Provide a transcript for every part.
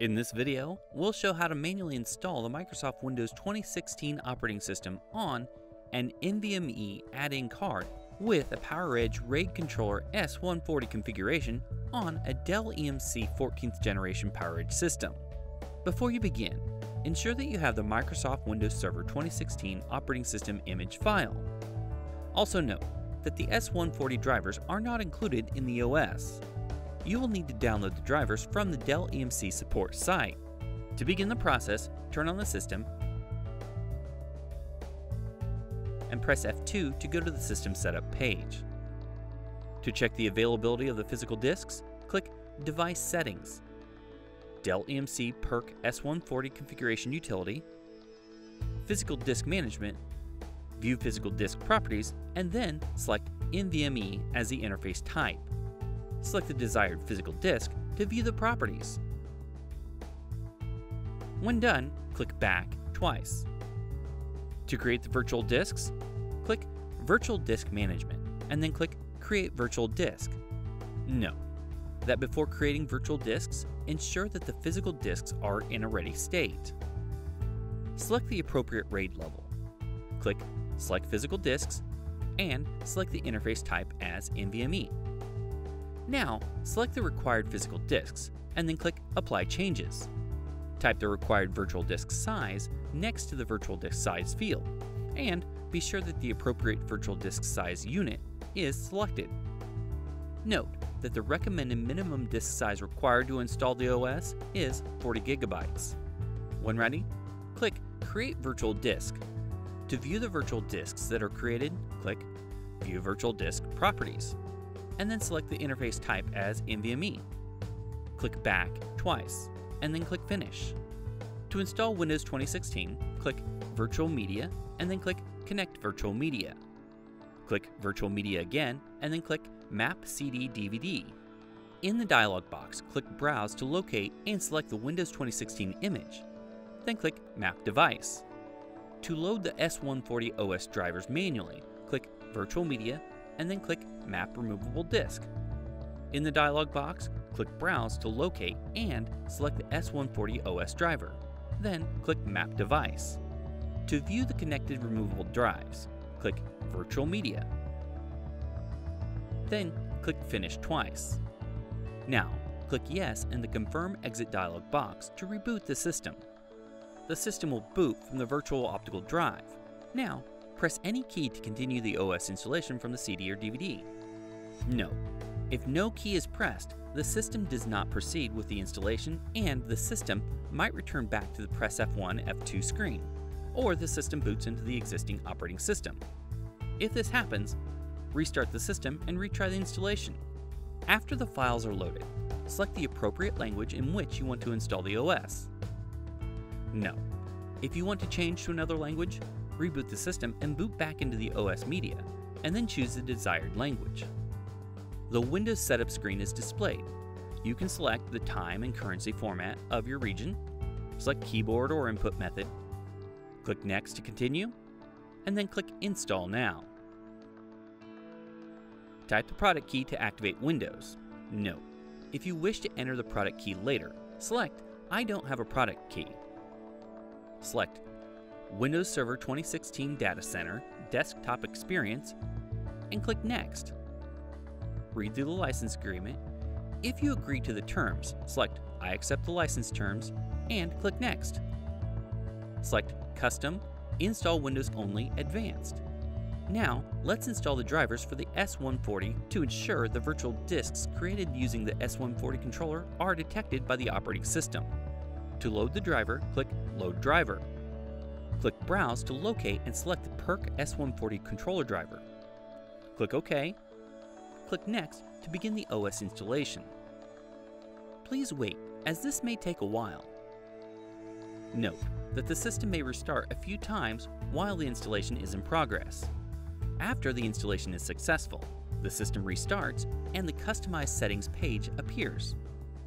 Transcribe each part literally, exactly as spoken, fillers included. In this video, we'll show how to manually install the Microsoft Windows twenty sixteen operating system on an N V M e add-in card with a PowerEdge RAID controller S one forty configuration on a Dell E M C fourteenth generation PowerEdge system. Before you begin, ensure that you have the Microsoft Windows Server twenty sixteen operating system image file. Also note that the S one forty drivers are not included in the O S. You will need to download the drivers from the Dell E M C support site. To begin the process, turn on the system and press F two to go to the system setup page. To check the availability of the physical disks, click Device Settings, Dell E M C PERC S one forty Configuration Utility, Physical Disk Management, View Physical Disk Properties, and then select N V M e as the interface type. Select the desired physical disk to view the properties. When done, click Back twice. To create the virtual disks, click Virtual Disk Management, and then click Create Virtual Disk. Note that before creating virtual disks, ensure that the physical disks are in a ready state. Select the appropriate RAID level. Click Select Physical Disks, and select the interface type as N V M e. Now, select the required physical disks, and then click Apply Changes. Type the required virtual disk size next to the virtual disk size field, and be sure that the appropriate virtual disk size unit is selected. Note that the recommended minimum disk size required to install the O S is forty gigabytes. When ready, click Create Virtual Disk. To view the virtual disks that are created, click View Virtual Disk Properties, and then select the interface type as N V M e. Click Back twice, and then click Finish. To install Windows twenty sixteen, click Virtual Media, and then click Connect Virtual Media. Click Virtual Media again, and then click Map C D D V D. In the dialog box, click Browse to locate and select the Windows twenty sixteen image, then click Map Device. To load the S one forty O S drivers manually, click Virtual Media, and then click Map Removable Disk. In the dialog box, click Browse to locate and select the S one forty O S driver, then click Map Device. To view the connected removable drives, click Virtual Media, then click Finish twice. Now, click Yes in the Confirm Exit dialog box to reboot the system. The system will boot from the virtual optical drive. Now, press any key to continue the O S installation from the C D or D V D. Note, if no key is pressed, the system does not proceed with the installation, and the system might return back to the press F one F two screen, or the system boots into the existing operating system. If this happens, restart the system and retry the installation. After the files are loaded, select the appropriate language in which you want to install the O S. Note, if you want to change to another language, reboot the system and boot back into the O S media, and then choose the desired language. The Windows setup screen is displayed. You can select the time and currency format of your region, select keyboard or input method, click Next to continue, and then click Install Now. Type the product key to activate Windows. Note, if you wish to enter the product key later, select I don't have a product key. Select Windows Server twenty sixteen Data Center Desktop Experience, and click Next. Read through the license agreement. If you agree to the terms, select I accept the license terms, and click Next. Select Custom Install Windows Only Advanced. Now, let's install the drivers for the S one forty to ensure the virtual disks created using the S one forty controller are detected by the operating system. To load the driver, click Load Driver. Click Browse to locate and select the PERC S one forty controller driver. Click OK. Click Next to begin the O S installation. Please wait, as this may take a while. Note that the system may restart a few times while the installation is in progress. After the installation is successful, the system restarts and the Customized Settings page appears.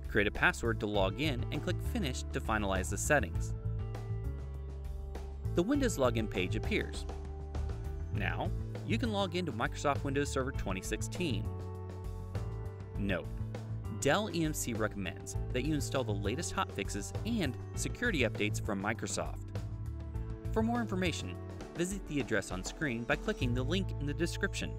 Create a password to log in and click Finish to finalize the settings. The Windows login page appears. Now, you can log into Microsoft Windows Server twenty sixteen. Note, Dell E M C recommends that you install the latest hotfixes and security updates from Microsoft. For more information, visit the address on screen by clicking the link in the description.